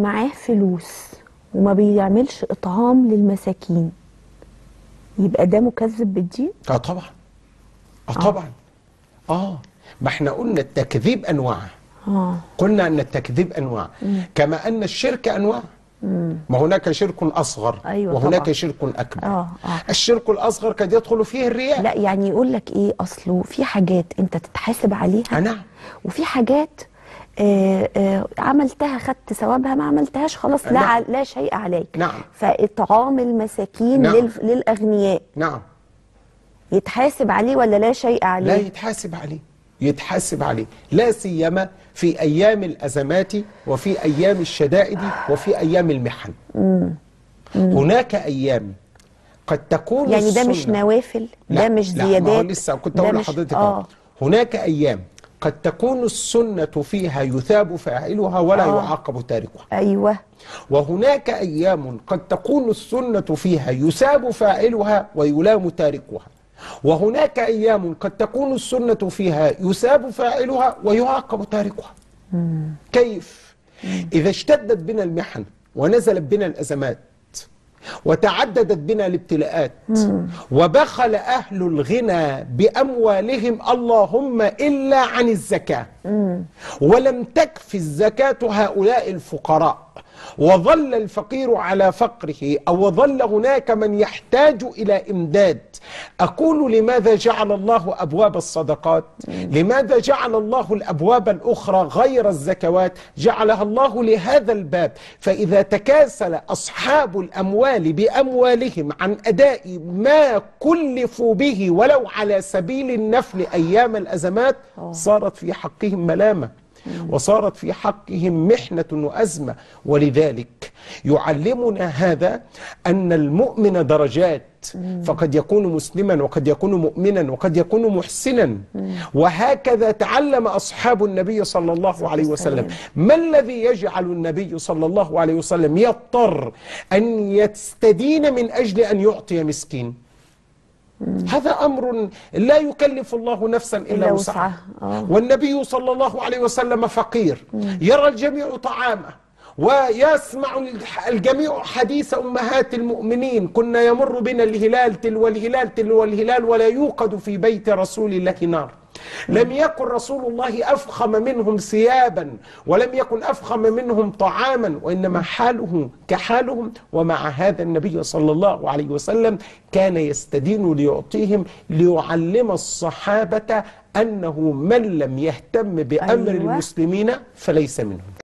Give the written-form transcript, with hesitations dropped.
معاه فلوس وما بيعملش إطعام للمساكين يبقى ده مكذب بالدين؟ طبعا. طبعا. ما احنا قلنا التكذيب أنواع. قلنا أن التكذيب أنواع كما أن الشرك أنواع. ما هناك شرك أصغر وهناك شرك أكبر. الشرك الأصغر قد يدخل فيه الرياء. لا يعني يقول لك إيه، أصله في حاجات أنت تتحاسب عليها. نعم. وفي حاجات عملتها خدت ثوابها، ما عملتهاش خلاص لا. لا شيء عليك. نعم. فإطعام المساكين. نعم. للأغنياء. نعم. يتحاسب عليه ولا لا شيء عليه؟ لا يتحاسب عليه، يتحاسب عليه، لا سيما في أيام الأزمات وفي أيام الشدائد وفي أيام المحن. هناك أيام قد تكون يعني ده مش نوافل، ده مش زيادات. لا، لسه كنت أقول لحضرتك هناك أيام قد تكون السنة فيها يثاب فاعلها ولا يعاقب تاركها. أيوة. وهناك أيام قد تكون السنة فيها يثاب فاعلها ويلام تاركها، وهناك أيام قد تكون السنة فيها يثاب فاعلها ويعاقب تاركها. كيف؟ إذا اشتدت بنا المحن ونزلت بنا الأزمات وتعددت بنا الابتلاءات وبخل أهل الغنى بأموالهم اللهم إلا عن الزكاة، ولم تكف الزكاة هؤلاء الفقراء، وظل الفقير على فقره أو ظل هناك من يحتاج إلى إمداد. أقول لماذا جعل الله أبواب الصدقات؟ لماذا جعل الله الأبواب الأخرى غير الزكوات؟ جعلها الله لهذا الباب. فإذا تكاسل أصحاب الأموال بأموالهم عن أداء ما كلفوا به ولو على سبيل النفل أيام الأزمات، صارت في حقهم ملامة وصارت في حقهم محنة وأزمة. ولذلك يعلمنا هذا أن المؤمن درجات، فقد يكون مسلما وقد يكون مؤمنا وقد يكون محسنا. وهكذا تعلم أصحاب النبي صلى الله عليه وسلم. ما الذي يجعل النبي صلى الله عليه وسلم يضطر أن يستدين من أجل أن يعطي مسكين؟ هذا أمر لا يكلف الله نفسا إلا وسعها. والنبي صلى الله عليه وسلم فقير، يرى الجميع طعامه ويسمع الجميع حديث أمهات المؤمنين، كنا يمر بنا الهلال تلو الهلال تلو الهلال ولا يوقد في بيت رسول الله نار. لم يكن رسول الله أفخم منهم ثيابا ولم يكن أفخم منهم طعاما، وإنما حاله كحالهم. ومع هذا النبي صلى الله عليه وسلم كان يستدين ليعطيهم، ليعلم الصحابة أنه من لم يهتم بأمر المسلمين فليس منهم.